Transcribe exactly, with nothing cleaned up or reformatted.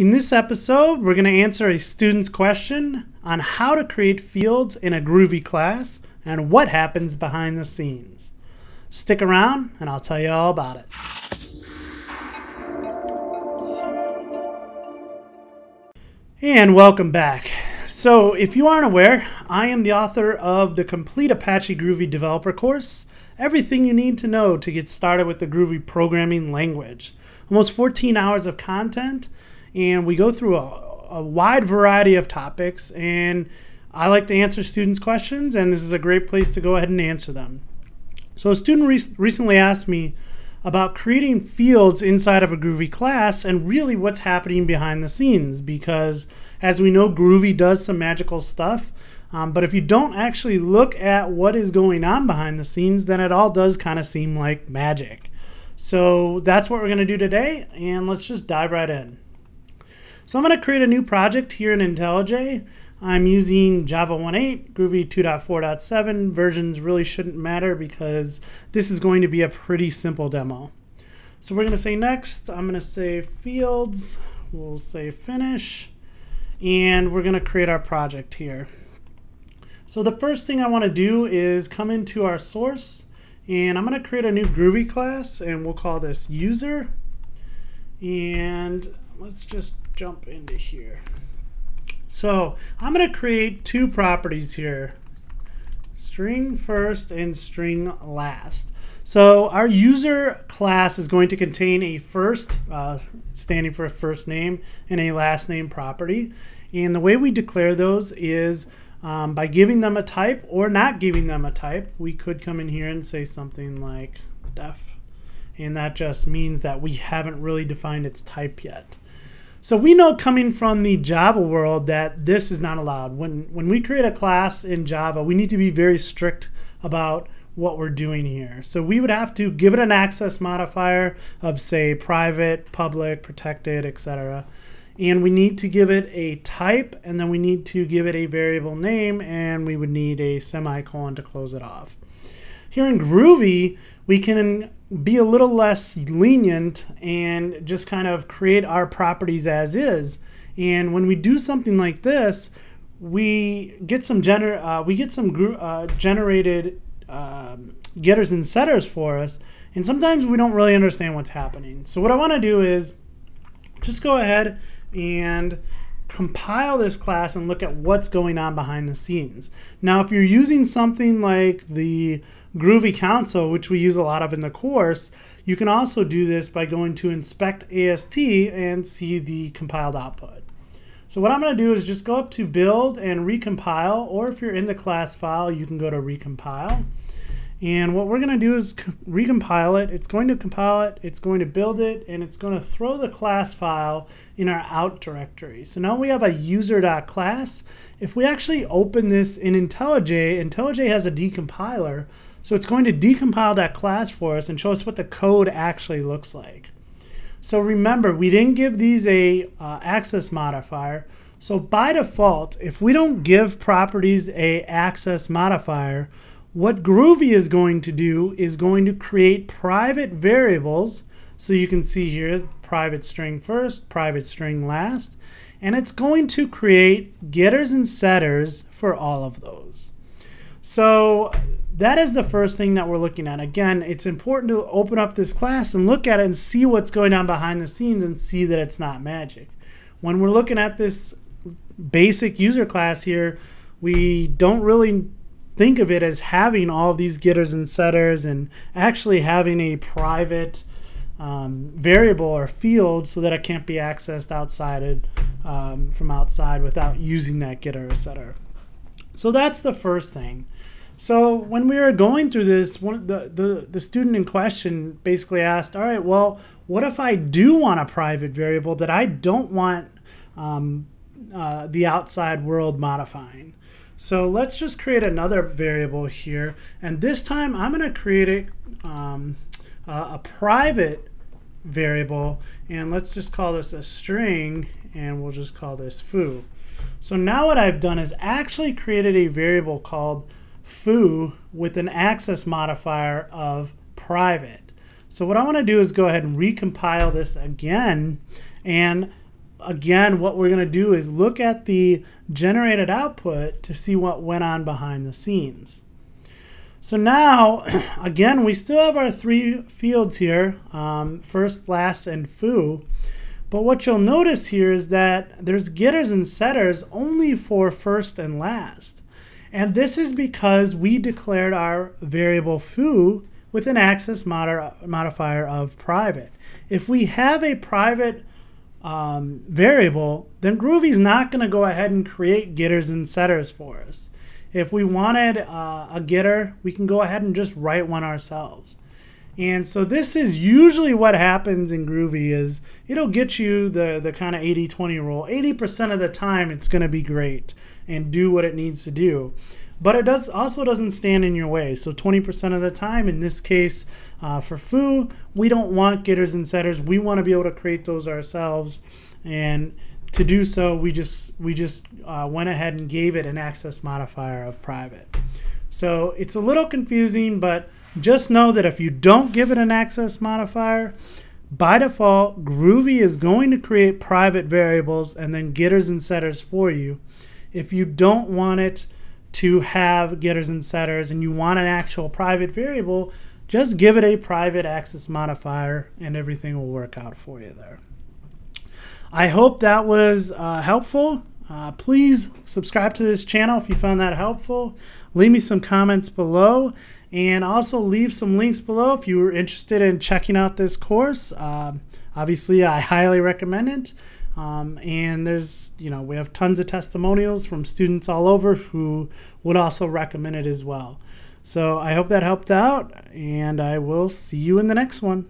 In this episode, we're going to answer a student's question on how to create fields in a Groovy class and what happens behind the scenes. Stick around and I'll tell you all about it. And welcome back. So if you aren't aware, I am the author of the complete Apache Groovy developer course, everything you need to know to get started with the Groovy programming language. Almost fourteen hours of content, and we go through a, a wide variety of topics, and I like to answer students' questions, and this is a great place to go ahead and answer them. So a student re recently asked me about creating fields inside of a Groovy class and really what's happening behind the scenes, because as we know, Groovy does some magical stuff, um, but if you don't actually look at what is going on behind the scenes, then it all does kind of seem like magic. So that's what we're going to do today, and let's just dive right in. So I'm going to create a new project here in IntelliJ. I'm using Java one point eight, Groovy two point four point seven. Versions really shouldn't matter because this is going to be a pretty simple demo. So we're going to say next. I'm going to say fields. We'll say finish. And we're going to create our project here. So the first thing I want to do is come into our source. And I'm going to create a new Groovy class. And we'll call this user. And let's just jump into here. So I'm going to create two properties here, string first and string last. So our user class is going to contain a first, uh, standing for a first name, and a last name property. And the way we declare those is um, by giving them a type or not giving them a type. We could come in here and say something like def, and that just means that we haven't really defined its type yet. So we know coming from the Java world that this is not allowed. When, when we create a class in Java, we need to be very strict about what we're doing here. So we would have to give it an access modifier of, say, private, public, protected, et cetera. And we need to give it a type, and then we need to give it a variable name, and we would need a semicolon to close it off. Here in Groovy, we can be a little less lenient and just kind of create our properties as is. And when we do something like this, we get some gener uh, we get some gro uh, generated um, getters and setters for us. And sometimes we don't really understand what's happening. So what I want to do is just go ahead and compile this class and look at what's going on behind the scenes. Now, if you're using something like the Groovy console, which we use a lot of in the course, you can also do this by going to inspect A S T and see the compiled output. So what I'm going to do is just go up to build and recompile, or if you're in the class file, you can go to recompile. And what we're going to do is recompile it. It's going to compile it, it's going to build it, and it's going to throw the class file in our out directory. So now we have a user.class. If we actually open this in IntelliJ, IntelliJ has a decompiler. So it's going to decompile that class for us and show us what the code actually looks like. So remember, we didn't give these a uh, access modifier. So by default, if we don't give properties a access modifier, what Groovy is going to do is going to create private variables. So you can see here, private string first, private string last. And it's going to create getters and setters for all of those. So that is the first thing that we're looking at. Again, it's important to open up this class and look at it and see what's going on behind the scenes and see that it's not magic. When we're looking at this basic user class here, we don't really think of it as having all of these getters and setters and actually having a private um, variable or field so that it can't be accessed outside um, from outside without using that getter or setter. So that's the first thing. So when we were going through this, one, the, the, the student in question basically asked, all right, well, what if I do want a private variable that I don't want um, uh, the outside world modifying? So let's just create another variable here. And this time I'm going to create a, um, a, a private variable. And let's just call this a string. And we'll just call this foo. So now what I've done is actually created a variable called foo with an access modifier of private. So what I want to do is go ahead and recompile this again and again, what we're going to do is look at the generated output to see what went on behind the scenes. So now, again, we still have our three fields here, um, first, last, and foo. But what you'll notice here is that there's getters and setters only for first and last. And this is because we declared our variable foo with an access mod modifier of private. If we have a private um, variable, then Groovy's not going to go ahead and create getters and setters for us. If we wanted uh, a getter, we can go ahead and just write one ourselves. And so this is usually what happens in Groovy is it'll get you the, the kind of eighty twenty rule. eighty percent of the time, it's going to be great and do what it needs to do. But it does also doesn't stand in your way. So twenty percent of the time, in this case, uh, for foo, we don't want getters and setters. We want to be able to create those ourselves. And to do so, we just, we just uh, went ahead and gave it an access modifier of private. So it's a little confusing, but just know that if you don't give it an access modifier, by default, Groovy is going to create private variables and then getters and setters for you. If you don't want it to have getters and setters and you want an actual private variable, just give it a private access modifier and everything will work out for you there. I hope that was uh, helpful. Uh, please subscribe to this channel if you found that helpful. Leave me some comments below, and also leave some links below if you were interested in checking out this course. Uh, obviously, I highly recommend it. Um, and there's, you know, we have tons of testimonials from students all over who would also recommend it as well. So I hope that helped out, and I will see you in the next one.